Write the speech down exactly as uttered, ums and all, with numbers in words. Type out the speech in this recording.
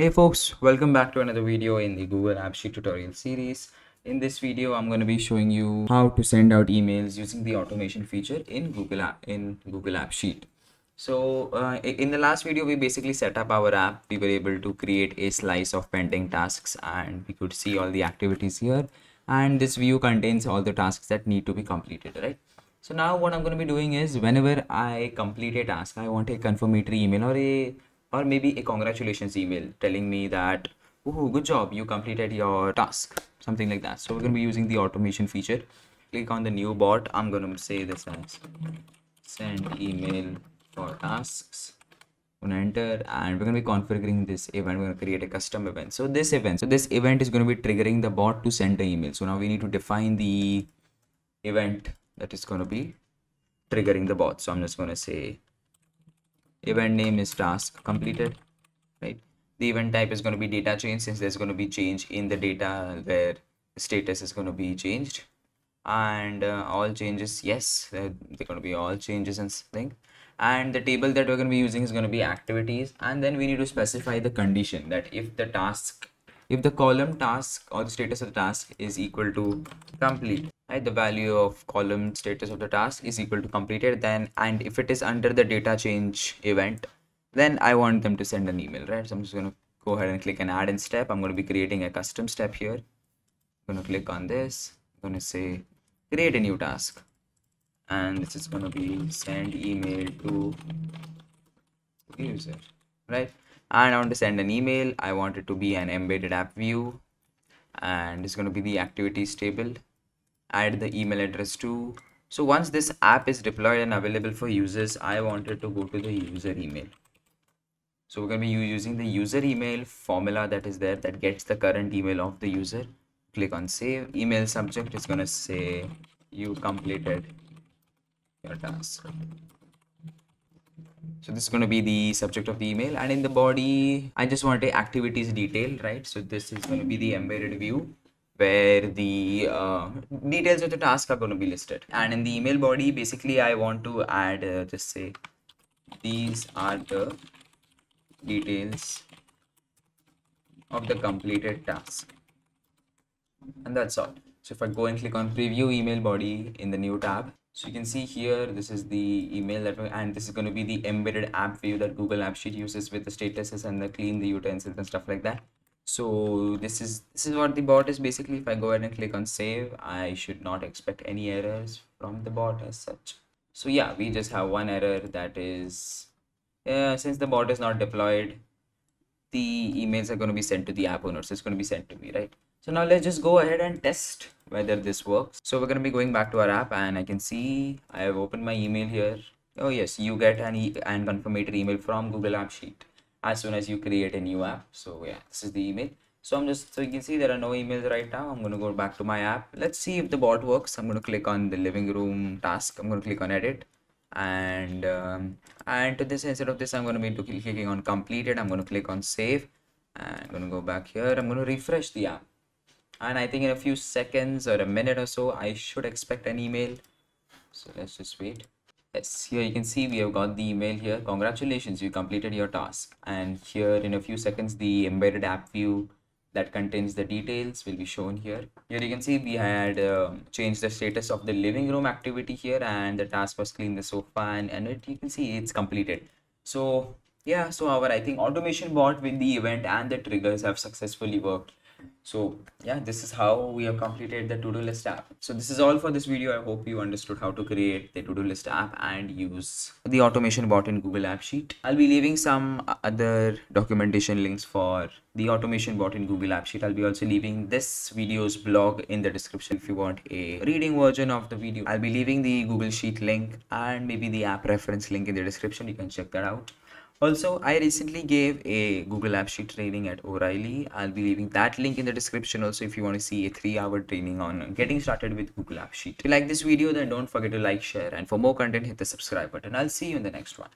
Hey folks, welcome back to another video in the Google AppSheet tutorial series. In this video, I'm going to be showing you how to send out emails using the automation feature in Google app in Google AppSheet. So uh, in the last video, we basically set up our app. We were able to create a slice of pending tasks and we could see all the activities here. And this view contains all the tasks that need to be completed, right? So now what I'm going to be doing is whenever I complete a task, I want a confirmatory email or a or maybe a congratulations email telling me that, oh, good job, you completed your task, something like that. So we're going to be using the automation feature. Click on the new bot. I'm going to say this as send email for tasks. I'm going to enter and we're going to be configuring this event. We're going to create a custom event. So this event, so this event is going to be triggering the bot to send the email. So now we need to define the event that is going to be triggering the bot. So I'm just going to say event name is task completed, right? The event type is going to be data change, since there's going to be change in the data where status is going to be changed, and uh, all changes, yes, they're, they're going to be all changes and something. And the table that we're going to be using is going to be activities, and then we need to specify the condition that if the task, if the column task or the status of the task is equal to complete, right? The value of column status of the task is equal to completed, then, and if it is under the data change event, then I want them to send an email, right? So I'm just going to go ahead and click an add-in step. I'm going to be creating a custom step here. I'm going to click on this. I'm going to say create a new task, and this is going to be send email to user, right? And I want to send an email. I want it to be an embedded app view, and it's going to be the activities table. Add the email address to. So once this app is deployed and available for users, I wanted to go to the user email. So we're going to be using the user email formula that is there, that gets the current email of the user. Click on save. Email subject is going to say you completed your task. So this is going to be the subject of the email, and in the body, I just want a activities detail, right? So this is going to be the embedded view where the uh, details of the task are going to be listed. And in the email body, basically I want to add, uh, just say, these are the details of the completed task, and that's all. So if I go and click on preview email body in the new tab, so you can see here, this is the email that, and this is going to be the embedded app view that Google AppSheet uses with the statuses and the clean, the utensils and stuff like that. So this is this is what the bot is basically. If I go ahead and click on save, I should not expect any errors from the bot as such. So yeah, we just have one error, that is, yeah, since the bot is not deployed, the emails are going to be sent to the app owner. So it's going to be sent to me, right? So now let's just go ahead and test whether this works. So we're going to be going back to our app, and I can see I have opened my email here. Oh yes, you get an e and confirmatory email from Google AppSheet as soon as you create a new app. So yeah, this is the email. So I'm just, so you can see there are no emails right now. I'm going to go back to my app. Let's see if the bot works. I'm going to click on the living room task. I'm going to click on edit, and um, and to this, instead of this, I'm going to be clicking on completed. I'm going to click on save, and I'm going to go back here. I'm going to refresh the app. And I think in a few seconds or a minute or so, I should expect an email. So let's just wait. Yes, here you can see we have got the email here. Congratulations, you completed your task. And here in a few seconds, the embedded app view that contains the details will be shown here. Here you can see we had uh, changed the status of the living room activity here, and the task was clean the sofa, and, and it, you can see it's completed. So yeah, so our, I think, automation bot with the event and the triggers have successfully worked. So yeah, this is how we have completed the to-do list app. So this is all for this video. I hope you understood how to create the to-do list app and use the automation bot in Google AppSheet. I'll be leaving some other documentation links for the automation bot in Google AppSheet. I'll be also leaving this video's blog in the description if you want a reading version of the video. I'll be leaving the Google Sheet link and maybe the app reference link in the description. You can check that out. Also, I recently gave a Google AppSheet training at O'Reilly. I'll be leaving that link in the description also if you want to see a three hour training on getting started with Google AppSheet. If you like this video, then don't forget to like, share, and for more content, hit the subscribe button. I'll see you in the next one.